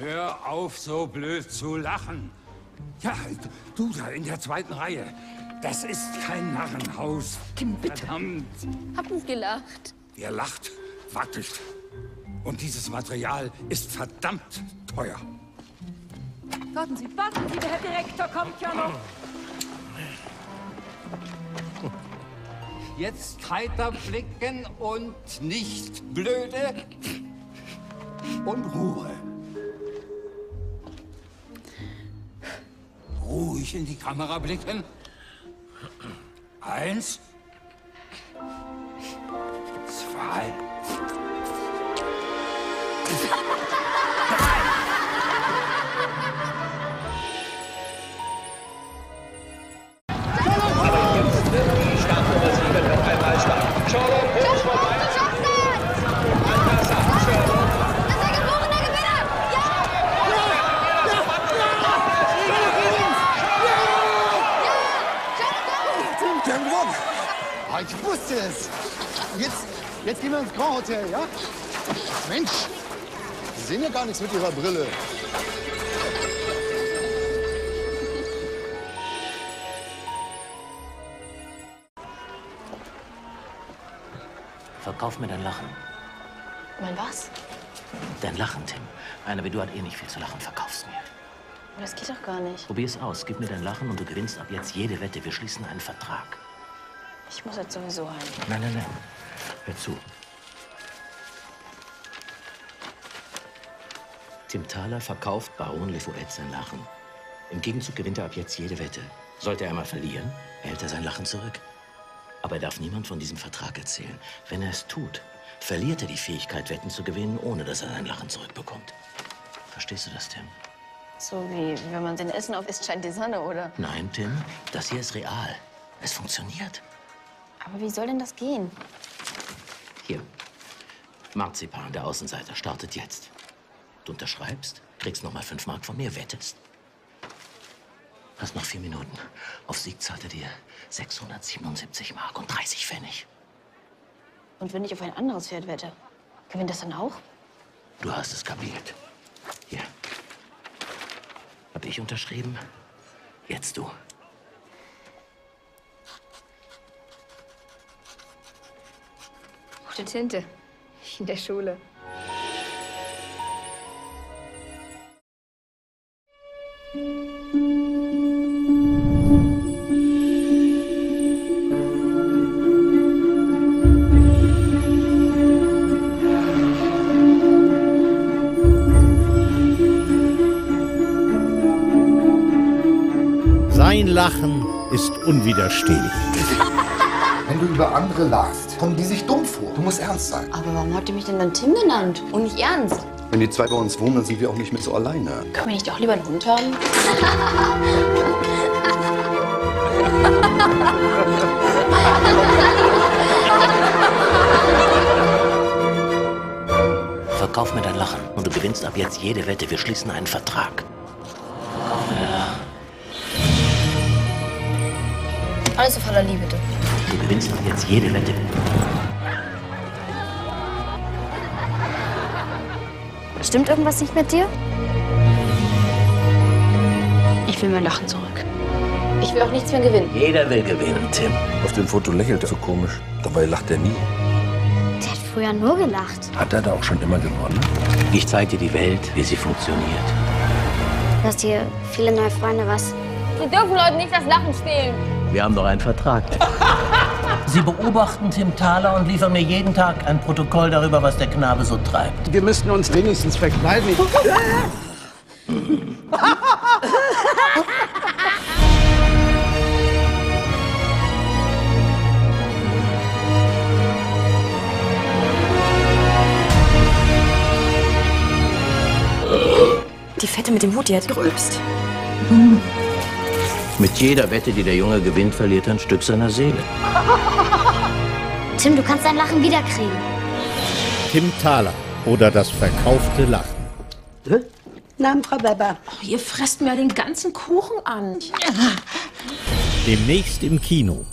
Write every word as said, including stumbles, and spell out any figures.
Hör auf, so blöd zu lachen. Ja, du da in der zweiten Reihe. Das ist kein Narrenhaus. Tim, bitte. Verdammt. Hab nicht gelacht. Ihr lacht, wackelt. Und dieses Material ist verdammt teuer. Warten Sie, warten Sie, der Herr Direktor kommt ja noch. Jetzt heiter blicken und nicht blöde. Und Ruhe. Ruhig in die Kamera blicken. Eins. Zwei. Drei. Ich wusste es! Jetzt, jetzt gehen wir ins Grand Hotel, ja? Mensch, Sie sehen ja gar nichts mit Ihrer Brille. Verkauf mir dein Lachen. Mein was? Dein Lachen, Tim. Einer wie du hat eh nicht viel zu lachen, verkauf's mir. Das geht doch gar nicht. Probier's aus, gib mir dein Lachen und du gewinnst ab jetzt jede Wette. Wir schließen einen Vertrag. Ich muss jetzt sowieso heim. Nein, nein, nein. Hör zu. Tim Thaler verkauft Baron Lefouet sein Lachen. Im Gegenzug gewinnt er ab jetzt jede Wette. Sollte er einmal verlieren, erhält er sein Lachen zurück. Aber er darf niemand von diesem Vertrag erzählen. Wenn er es tut, verliert er die Fähigkeit, Wetten zu gewinnen, ohne dass er sein Lachen zurückbekommt. Verstehst du das, Tim? So wie wenn man sein Essen auf isst, scheint die Sonne, oder? Nein, Tim. Das hier ist real. Es funktioniert. Aber wie soll denn das gehen? Hier. Marzipan, der Außenseiter, startet jetzt. Du unterschreibst, kriegst noch mal fünf Mark von mir, wettest. Hast noch vier Minuten. Auf Sieg zahlt er dir sechshundertsiebenundsiebzig Mark und dreißig Pfennig. Und wenn ich auf ein anderes Pferd wette, gewinnt das dann auch? Du hast es kapiert. Hier. Hab ich unterschrieben, jetzt du. Tinte. In der Schule. Sein Lachen ist unwiderstehlich. Wenn du über andere lachst, kommen die sich dumm vor. Du musst ernst sein. Aber warum habt ihr mich denn dann Tim genannt und nicht Ernst? Wenn die zwei bei uns wohnen, dann sind wir auch nicht mehr so alleine. Können wir nicht auch lieber einen Hund haben? Verkauf mir dein Lachen und du gewinnst ab jetzt jede Wette. Wir schließen einen Vertrag. Alles auf Allerliebe, bitte. Du gewinnst doch jetzt jede Wette. Stimmt irgendwas nicht mit dir? Ich will mein Lachen zurück. Ich will auch nichts mehr gewinnen. Jeder will gewinnen, Tim. Auf dem Foto lächelt er so komisch. Dabei lacht er nie. Der hat früher nur gelacht. Hat er da auch schon immer gewonnen? Ich zeig dir die Welt, wie sie funktioniert. Du hast hier viele neue Freunde, was? Sie dürfen Leuten nicht das Lachen stehlen. Wir haben doch einen Vertrag. Sie beobachten Tim Thaler und liefern mir jeden Tag ein Protokoll darüber, was der Knabe so treibt. Wir müssten uns wenigstens verkleiden. Die Fette mit dem Hut, die hat gerülpst. Hm. Mit jeder Wette, die der Junge gewinnt, verliert er ein Stück seiner Seele. Tim, du kannst dein Lachen wiederkriegen. Tim Thaler oder das verkaufte Lachen. Hä? Nein, Frau Bebber. Oh, ihr fresst mir den ganzen Kuchen an. Demnächst im Kino.